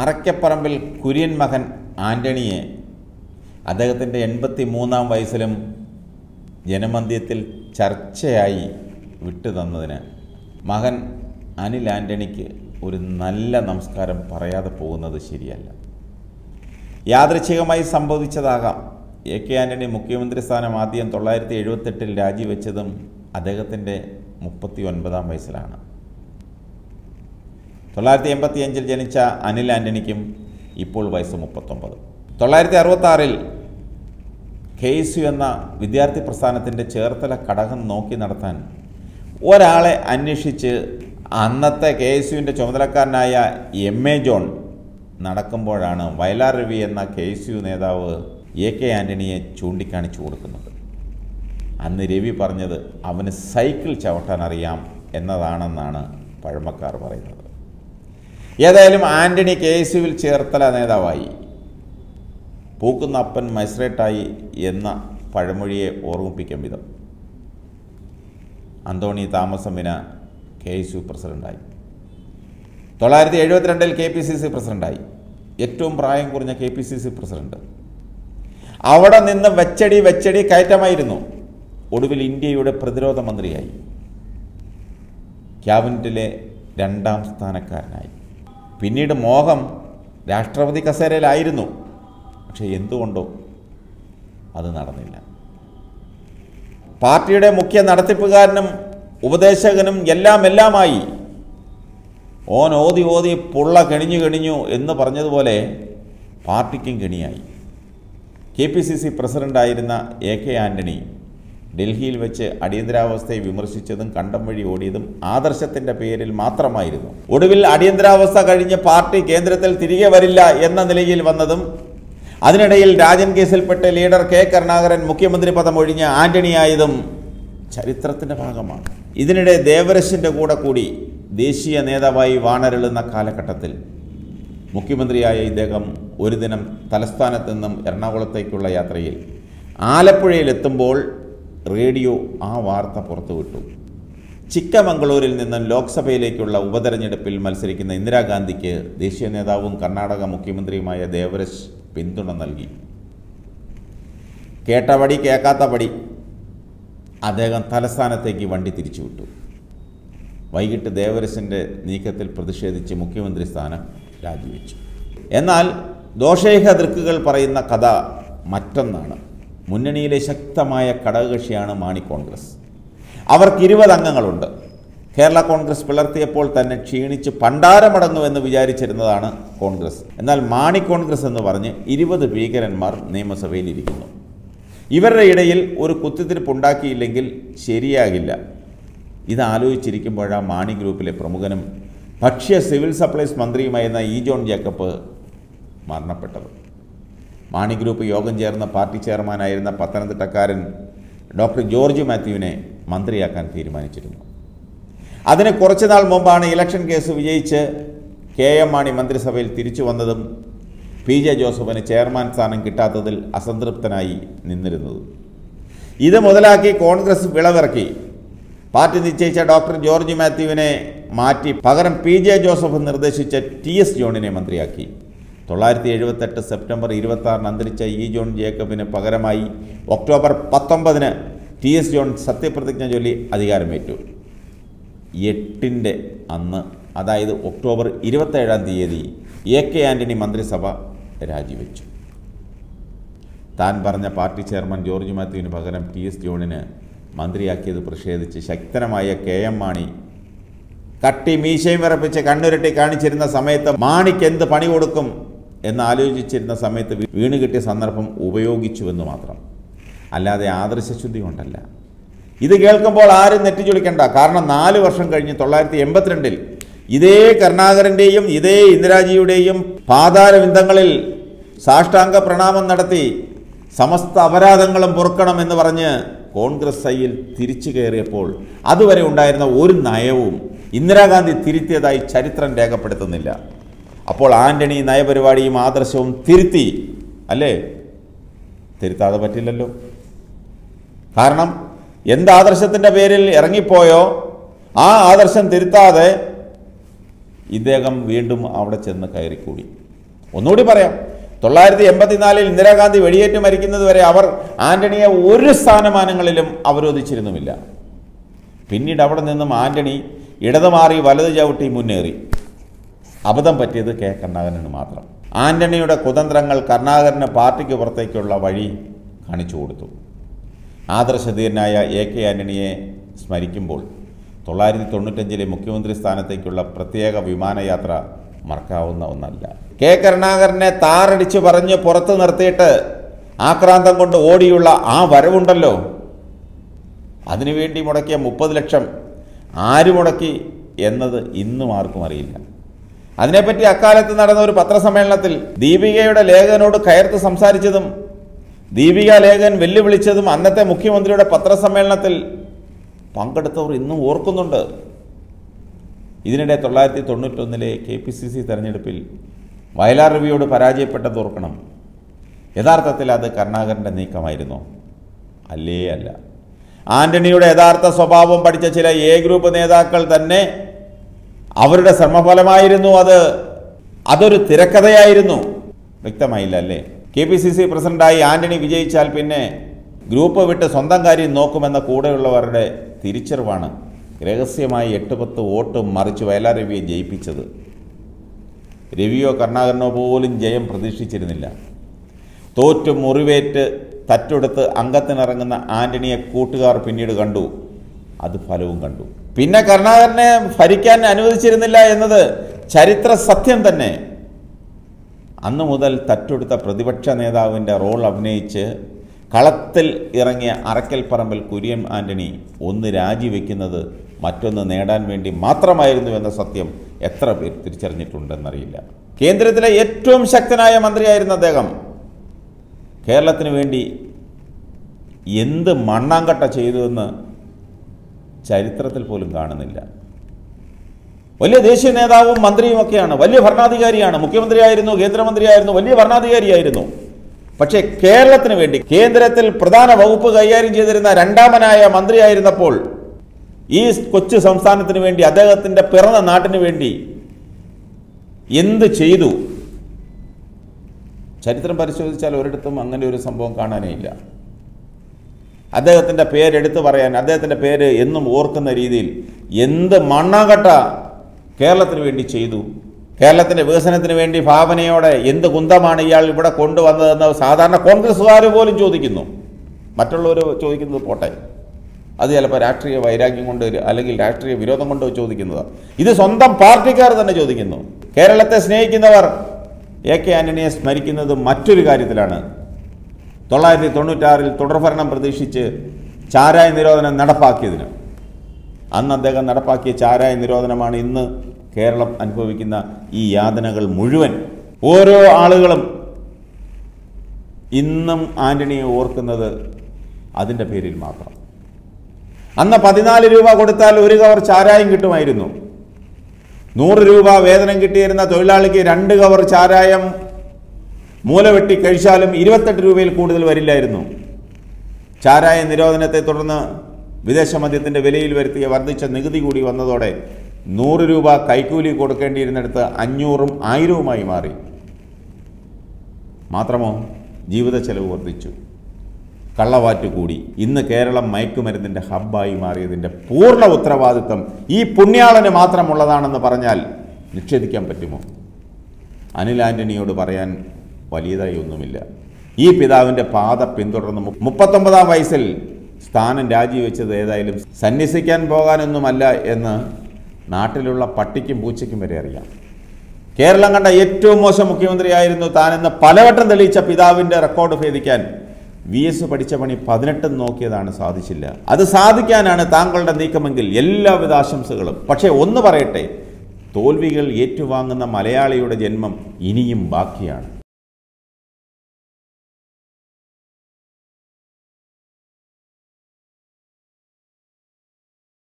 അറക്കപ്പറമ്പിൽ കുര്യൻ മകൻ ആന്റണിയെ അദ്ദേഹത്തിൻ്റെ 83-ാം വയസ്സിലും ജനമധ്യത്തിൽ ചർച്ചയായി വിട്ടുതന്നതിന് മകൻ അനിൽ ആന്റണിക്ക് ഒരു നല്ല നമസ്കാരം പറയാതെ പോകുന്നത് ശരിയല്ല. യാദൃച്ഛികമായി സംഭവിച്ചതാകാം. എ കെ ആന്റണി മുഖ്യമന്ത്രി സ്ഥാനം ആദ്യം 1978 രാജിവെച്ചതും അദ്ദേഹത്തിൻ്റെ 39-ാം വയസ്സിലാണ്. 1985 ജനിച്ച അനിൽ ആന്റണിക്കും ഇപ്പോൾ വയസ്സ് 39. 1966 KSU എന്ന വിദ്യാർത്ഥി പ്രസ്ഥാനത്തിൻ്റെ ചേർത്തല ഘടകം നോക്കി നടത്താൻ ഒരാളെ അന്വേഷിച്ച് അന്നത്തെ KSUവിൻ്റെ ചുമതലക്കാരനായ MA ജോൺ നടക്കുമ്പോഴാണ് വയലാർ രവി എന്ന KSU നേതാവ് A K ആന്റണിയെ ചൂണ്ടിക്കാണിച്ചു കൊടുക്കുന്നത്. അന്ന് രവി പറഞ്ഞത് അവന് സൈക്കിൾ ചവിട്ടാൻ അറിയാം എന്നതാണെന്നാണ് പഴമക്കാർ പറയുന്നത്. ഏതായാലും ആന്റണി KSUവിൽ ചേർത്തല നേതാവായി. പൂക്കുന്നപ്പൻ മജിസ്ട്രേറ്റായി എന്ന പഴമൊഴിയെ ഓർമ്മിപ്പിക്കും വിധം അന്തോണി താമസം വിന KSU പ്രസിഡൻ്റായി. 1972 KPCC പ്രസിഡൻ്റായി. ഏറ്റവും പ്രായം കുറഞ്ഞ KPCC പ്രസിഡന്റ്. അവിടെ നിന്ന് വെച്ചടി കയറ്റമായിരുന്നു. ഒടുവിൽ ഇന്ത്യയുടെ പ്രതിരോധ മന്ത്രിയായി. ക്യാബിനറ്റിലെ 2-ാം സ്ഥാനക്കാരനായി. പിന്നീട് മോഹം രാഷ്ട്രപതി കസേരയിലായിരുന്നു. പക്ഷേ എന്തുകൊണ്ടോ അത് നടന്നില്ല. പാർട്ടിയുടെ മുഖ്യ നടത്തിപ്പുകാരനും ഉപദേശകനും എല്ലാമായി ഓൻ ഓതി പുള്ള കെണിഞ്ഞു എന്ന് പറഞ്ഞതുപോലെ പാർട്ടിക്കും കെണിയായി. KPCC പ്രസിഡൻ്റായിരുന്ന A K ആന്റണി ഡൽഹിയിൽ വെച്ച് അടിയന്തരാവസ്ഥയെ വിമർശിച്ചതും കണ്ടം വഴി ഓടിയതും ആദർശത്തിൻ്റെ പേരിൽ മാത്രമായിരുന്നു. ഒടുവിൽ അടിയന്തരാവസ്ഥ കഴിഞ്ഞ് പാർട്ടി കേന്ദ്രത്തിൽ തിരികെ വരില്ല എന്ന നിലയിൽ വന്നതും അതിനിടയിൽ രാജൻ കേസിൽപ്പെട്ട് ലീഡർ K കരുണാകരൻ മുഖ്യമന്ത്രി പദം ഒഴിഞ്ഞ് ആന്റണിയായതും ചരിത്രത്തിൻ്റെ ഭാഗമാണ്. ഇതിനിടെ ദേവരശിൻ്റെ കൂടെ കൂടി ദേശീയ നേതാവായി വാണരുളുന്ന കാലഘട്ടത്തിൽ മുഖ്യമന്ത്രിയായ ഇദ്ദേഹം ഒരു ദിനം തലസ്ഥാനത്ത് നിന്നും എറണാകുളത്തേക്കുള്ള യാത്രയിൽ ആലപ്പുഴയിലെത്തുമ്പോൾ റേഡിയോ ആ വാർത്ത പുറത്തുവിട്ടു. ചിക്കമംഗളൂരിൽ നിന്നും ലോക്സഭയിലേക്കുള്ള ഉപതെരഞ്ഞെടുപ്പിൽ മത്സരിക്കുന്ന ഇന്ദിരാഗാന്ധിക്ക് ദേശീയ നേതാവും കർണാടക മുഖ്യമന്ത്രിയുമായ ദേവരശ് പിന്തുണ നൽകി. കേട്ടപടി കേൾക്കാത്തപടി അദ്ദേഹം തലസ്ഥാനത്തേക്ക് വണ്ടി തിരിച്ചുവിട്ടു. വൈകിട്ട് ദേവരശിൻ്റെ നീക്കത്തിൽ പ്രതിഷേധിച്ച് മുഖ്യമന്ത്രി സ്ഥാനം രാജിവെച്ചു. എന്നാൽ ദോഷേഹ ദൃക്കുകൾ പറയുന്ന കഥ മറ്റൊന്നാണ്. മുന്നണിയിലെ ശക്തമായ ഘടകകക്ഷിയാണ് മാണി കോൺഗ്രസ്. അവർക്ക് 20 അംഗങ്ങളുണ്ട്. കേരള കോൺഗ്രസ് പിളർത്തിയപ്പോൾ തന്നെ ക്ഷീണിച്ച് പണ്ടാരമടങ്ങുമെന്ന് വിചാരിച്ചിരുന്നതാണ് കോൺഗ്രസ്. എന്നാൽ മാണി കോൺഗ്രസ് എന്ന് പറഞ്ഞ് 20 ഭീകരന്മാർ നിയമസഭയിലിരിക്കുന്നു. ഇവരുടെ ഇടയിൽ ഒരു കുത്തിത്തിരിപ്പുണ്ടാക്കിയില്ലെങ്കിൽ ശരിയാകില്ല. ഇതാലോചിച്ചിരിക്കുമ്പോഴാണ് മാണി ഗ്രൂപ്പിലെ പ്രമുഖനും ഭക്ഷ്യ സിവിൽ സപ്ലൈസ് മന്ത്രിയുമായിരുന്ന E ജോൺ ജേക്കബ് മരണപ്പെട്ടത്. മാണി ഗ്രൂപ്പ് യോഗം ചേർന്ന പാർട്ടി ചെയർമാനായിരുന്ന പത്തനംതിട്ടക്കാരൻ ഡോക്ടർ ജോർജ് മാത്യുവിനെ മന്ത്രിയാക്കാൻ തീരുമാനിച്ചിരുന്നു. അതിന് കുറച്ചു നാൾ മുമ്പാണ് ഇലക്ഷൻ കേസ് വിജയിച്ച് KM മാണി മന്ത്രിസഭയിൽ തിരിച്ചു വന്നതും PJ ജോസഫിന് ചെയർമാൻ സ്ഥാനം കിട്ടാത്തതിൽ അസംതൃപ്തനായി നിന്നിരുന്നത്. ഇത് മുതലാക്കി കോൺഗ്രസ് വിളവിറക്കി. പാർട്ടി നിശ്ചയിച്ച ഡോക്ടർ ജോർജ് മാത്യുവിനെ മാറ്റി പകരം PJ ജോസഫ് നിർദ്ദേശിച്ച TS ജോണിനെ മന്ത്രിയാക്കി. 1978 സെപ്റ്റംബർ 26-ന് അന്തരിച്ച E ജോൺ ജേക്കബിന് പകരമായി ഒക്ടോബർ 19 TS ജോൺ സത്യപ്രതിജ്ഞ ചൊല്ലി അധികാരമേറ്റു. 8-ന്റെ അന്ന്, അതായത് ഒക്ടോബർ 27-ാം തീയതി A K ആന്റണി മന്ത്രിസഭ രാജിവെച്ചു. താൻ പറഞ്ഞ പാർട്ടി ചെയർമാൻ ജോർജ് മാത്യുവിന് പകരം TS ജോണിന് മന്ത്രിയാക്കിയത് പ്രതിഷേധിച്ച് ശക്തനായ KM മാണി കട്ടി മീശയും വിറപ്പിച്ച് കണ്ണുരട്ടി കാണിച്ചിരുന്ന സമയത്ത് മാണിക്ക് എന്ത് പണി കൊടുക്കും എന്നാലോചിച്ചിരുന്ന സമയത്ത് വീണ് കിട്ടിയ സന്ദർഭം ഉപയോഗിച്ചുവെന്ന് മാത്രം. അല്ലാതെ ആദർശശുദ്ധി കൊണ്ടല്ല. ഇത് കേൾക്കുമ്പോൾ ആരും നെറ്റിച്ചൊളിക്കണ്ട. കാരണം 4 വർഷം കഴിഞ്ഞ് 1982-ൽ ഇതേ കരുണാകരൻ്റെയും ഇതേ ഇന്ദിരാജിയുടെയും പാതാരവിന്ദങ്ങളിൽ സാഷ്ടാംഗ പ്രണാമം നടത്തി സമസ്ത അപരാധങ്ങളും പൊറുക്കണമെന്ന് പറഞ്ഞ് കോൺഗ്രസ് ഐയിൽ തിരിച്ചു കയറിയപ്പോൾ അതുവരെ ഉണ്ടായിരുന്ന ഒരു നയവും ഇന്ദിരാഗാന്ധി തിരുത്തിയതായി ചരിത്രം രേഖപ്പെടുത്തുന്നില്ല. അപ്പോൾ ആന്റണി നയപരിപാടിയും ആദർശവും തിരുത്തി, അല്ലേ? തിരുത്താതെ പറ്റില്ലല്ലോ. കാരണം എന്ത് ആദർശത്തിൻ്റെ പേരിൽ ഇറങ്ങിപ്പോയോ ആ ആദർശം തിരുത്താതെ ഇദ്ദേഹം വീണ്ടും അവിടെ ചെന്ന് കയറിക്കൂടി. ഒന്നുകൂടി പറയാം, 1984 ഇന്ദിരാഗാന്ധി വെടിയേറ്റ് മരിക്കുന്നതുവരെ അവർ ആന്റണിയെ ഒരു സ്ഥാനമാനങ്ങളിലും അവരോധിച്ചിരുന്നുമില്ല. പിന്നീട് അവിടെ നിന്നും ആന്റണി ഇടതുമാറി വലതു ചവിട്ടി മുന്നേറി. അബദ്ധം പറ്റിയത് കെ കരുണാകരന് മാത്രം. ആന്റണിയുടെ കുതന്ത്രങ്ങൾ കരുണാകരന് പാർട്ടിക്ക് പുറത്തേക്കുള്ള വഴി കാണിച്ചു കൊടുത്തു. ആദർശധീരനായ എ കെ ആന്റണിയെ സ്മരിക്കുമ്പോൾ 1995 മുഖ്യമന്ത്രി സ്ഥാനത്തേക്കുള്ള പ്രത്യേക വിമാനയാത്ര മറക്കാവുന്ന ഒന്നല്ല. കെ കരുണാകരനെ താറടിച്ച് പറഞ്ഞ് പുറത്തു നിർത്തിയിട്ട് ആക്രാന്തം കൊണ്ട് ഓടിയുള്ള ആ വരവുണ്ടല്ലോ, അതിനുവേണ്ടി മുടക്കിയ 30 ലക്ഷം ആര് മുടക്കി എന്നത് ഇന്നും ആർക്കും അറിയില്ല. അതിനെപ്പറ്റി അക്കാലത്ത് നടന്ന ഒരു പത്രസമ്മേളനത്തിൽ ദീപികയുടെ ലേഖകനോട് കയർത്ത് സംസാരിച്ചതും ദീപിക ലേഖകൻ വെല്ലുവിളിച്ചതും അന്നത്തെ മുഖ്യമന്ത്രിയുടെ പത്രസമ്മേളനത്തിൽ പങ്കെടുത്തവർ ഇന്നും ഓർക്കുന്നുണ്ട്. ഇതിനിടെ 1991 KPCC തെരഞ്ഞെടുപ്പിൽ വയലാർ രവിയോട് പരാജയപ്പെട്ടത് ഓർക്കണം. യഥാർത്ഥത്തിൽ അത് കരുണാകരൻ്റെ നീക്കമായിരുന്നു? അല്ലേ അല്ല. ആന്റണിയുടെ യഥാർത്ഥ സ്വഭാവം പഠിച്ച ചില എ ഗ്രൂപ്പ് നേതാക്കൾ തന്നെ അവരുടെ ശ്രമഫലമായിരുന്നു അത്. അതൊരു തിരക്കഥയായിരുന്നു. വ്യക്തമായില്ല അല്ലേ? KPCC പ്രസിഡന്റായി ആന്റണി വിജയിച്ചാൽ പിന്നെ ഗ്രൂപ്പ് വിട്ട് സ്വന്തം കാര്യം നോക്കുമെന്ന കൂടെയുള്ളവരുടെ തിരിച്ചറിവാണ് രഹസ്യമായി 8-10 വോട്ട് മറിച്ച് വയലാർ രവിയെ ജയിപ്പിച്ചത്. രവിയോ കരുണാകരനോ പോലും ജയം പ്രതീക്ഷിച്ചിരുന്നില്ല. തോറ്റു മുറിവേറ്റ് തറ്റെടുത്ത് അംഗത്തിനിറങ്ങുന്ന ആന്റണിയെ കൂട്ടുകാർ പിന്നീട് കണ്ടു, അത് ഫലവും കണ്ടു. പിന്നെ കരുണാകരനെ ഭരിക്കാൻ അനുവദിച്ചിരുന്നില്ല എന്നത് ചരിത്ര സത്യം തന്നെ. അന്നു മുതൽ തറ്റെടുത്ത പ്രതിപക്ഷ നേതാവിൻ്റെ റോൾ അഭിനയിച്ച് കളത്തിൽ ഇറങ്ങിയ അറക്കൽപ്പറമ്പിൽ കുര്യൻ ആന്റണി ഒന്ന് രാജിവെക്കുന്നത് മറ്റൊന്ന് നേടാൻ വേണ്ടി മാത്രമായിരുന്നു എന്ന സത്യം എത്ര പേർ തിരിച്ചറിഞ്ഞിട്ടുണ്ടെന്നറിയില്ല. കേന്ദ്രത്തിലെ ഏറ്റവും ശക്തനായ മന്ത്രിയായിരുന്ന അദ്ദേഹം കേരളത്തിന് വേണ്ടി എന്ത് മണ്ണാങ്കട്ട ചെയ്തുവെന്ന് ചരിത്രത്തിൽ പോലും കാണുന്നില്ല. വലിയ ദേശീയ നേതാവും മന്ത്രിയുമൊക്കെയാണ്, വലിയ ഭരണാധികാരിയാണ്, മുഖ്യമന്ത്രിയായിരുന്നു, കേന്ദ്രമന്ത്രിയായിരുന്നു, വലിയ ഭരണാധികാരിയായിരുന്നു. പക്ഷേ കേരളത്തിന് വേണ്ടി കേന്ദ്രത്തിൽ പ്രധാന വകുപ്പ് കൈകാര്യം ചെയ്തിരുന്ന രണ്ടാമനായ മന്ത്രിയായിരുന്നപ്പോൾ ഈ കൊച്ചു സംസ്ഥാനത്തിന് വേണ്ടി, അദ്ദേഹത്തിൻ്റെ പിറന്ന നാട്ടിന് വേണ്ടി എന്ത് ചെയ്തു? ചരിത്രം പരിശോധിച്ചാൽ ഒരിടത്തും അങ്ങനെ ഒരു സംഭവം കാണാനേ ഇല്ല. അദ്ദേഹത്തിൻ്റെ പേരെടുത്ത് പറയാൻ, അദ്ദേഹത്തിൻ്റെ പേര് എന്നും ഓർക്കുന്ന രീതിയിൽ എന്ത് മണ്ണാങ്കട്ട കേരളത്തിന് വേണ്ടി ചെയ്തു, കേരളത്തിൻ്റെ വികസനത്തിന് വേണ്ടി ഭാവനയോടെ എന്ത് കുന്തമാണ് ഇയാൾ ഇവിടെ കൊണ്ടുവന്നതെന്ന് സാധാരണ കോൺഗ്രസ്സുകാർ പോലും ചോദിക്കുന്നു. മറ്റുള്ളവർ ചോദിക്കുന്നത് പോട്ടെ, അത് ചിലപ്പോൾ രാഷ്ട്രീയ വൈരാഗ്യം കൊണ്ട് അല്ലെങ്കിൽ രാഷ്ട്രീയ വിരോധം കൊണ്ട് ചോദിക്കുന്നതാണ്. ഇത് സ്വന്തം പാർട്ടിക്കാർ തന്നെ ചോദിക്കുന്നു. കേരളത്തെ സ്നേഹിക്കുന്നവർ എ കെ ആന്റണിയെ സ്മരിക്കുന്നത് മറ്റൊരു കാര്യത്തിലാണ്. 1996 തുടർഭരണം പ്രതീക്ഷിച്ച് ചാരായ നിരോധനം നടപ്പാക്കിയതിന്. അന്ന് അദ്ദേഹം നടപ്പാക്കിയ ചാരായ നിരോധനമാണ് ഇന്ന് കേരളം അനുഭവിക്കുന്ന ഈ യാതനകൾ മുഴുവൻ. ഓരോ ആളുകളും ഇന്നും ആന്റണിയെ ഓർക്കുന്നത് അതിൻ്റെ പേരിൽ മാത്രം. അന്ന് 14 രൂപ കൊടുത്താൽ ഒരു കവർ ചാരായം കിട്ടുമായിരുന്നു. 100 രൂപ വേതനം കിട്ടിയിരുന്ന തൊഴിലാളിക്ക് 2 കവർ ചാരായം മൂലവെട്ടി കഴിച്ചാലും 28 രൂപയിൽ കൂടുതൽ വരില്ലായിരുന്നു. ചാരായ നിരോധനത്തെ തുടർന്ന് വിദേശ മദ്യത്തിൻ്റെ വിലയിൽ വരുത്തിയ വർദ്ധിച്ച നികുതി കൂടി വന്നതോടെ 100 രൂപ കൈക്കൂലി കൊടുക്കേണ്ടിയിരുന്നിടത്ത് 500ഉം 1000ഉമായി മാറി. മാത്രമോ ജീവിത ചെലവ് വർദ്ധിച്ചു, കള്ളവാറ്റ് കൂടി. ഇന്ന് കേരളം മയക്കുമരുന്നിൻ്റെ ഹബ്ബായി മാറിയതിൻ്റെ പൂർണ്ണ ഉത്തരവാദിത്വം ഈ പുണ്യാളന് മാത്രമുള്ളതാണെന്ന് പറഞ്ഞാൽ നിഷേധിക്കാൻ പറ്റുമോ? അനിൽ ആന്റണിയോട് പറയാൻ വലിയതായി ഒന്നുമില്ല. ഈ പിതാവിൻ്റെ പാത പിന്തുടർന്ന് 39-ാം വയസ്സിൽ സ്ഥാനം രാജിവെച്ചത് ഏതായാലും സന്യസിക്കാൻ പോകാനൊന്നുമല്ല എന്ന് നാട്ടിലുള്ള പട്ടിക്കും പൂച്ചയ്ക്കും വരെ അറിയാം. കേരളം കണ്ട ഏറ്റവും മോശം മുഖ്യമന്ത്രിയായിരുന്നു താനെന്ന് പലവട്ടം തെളിയിച്ച പിതാവിൻ്റെ റെക്കോർഡ് ഭേദിക്കാൻ VS പഠിച്ച പണി 18 നോക്കിയതാണ്, സാധിച്ചില്ല. അത് സാധിക്കാനാണ് താങ്കളുടെ നീക്കമെങ്കിൽ എല്ലാവിധ ആശംസകളും. പക്ഷേ ഒന്ന് പറയട്ടെ, തോൽവികൾ ഏറ്റുവാങ്ങുന്ന മലയാളിയുടെ ജന്മം ഇനിയും ബാക്കിയാണ്.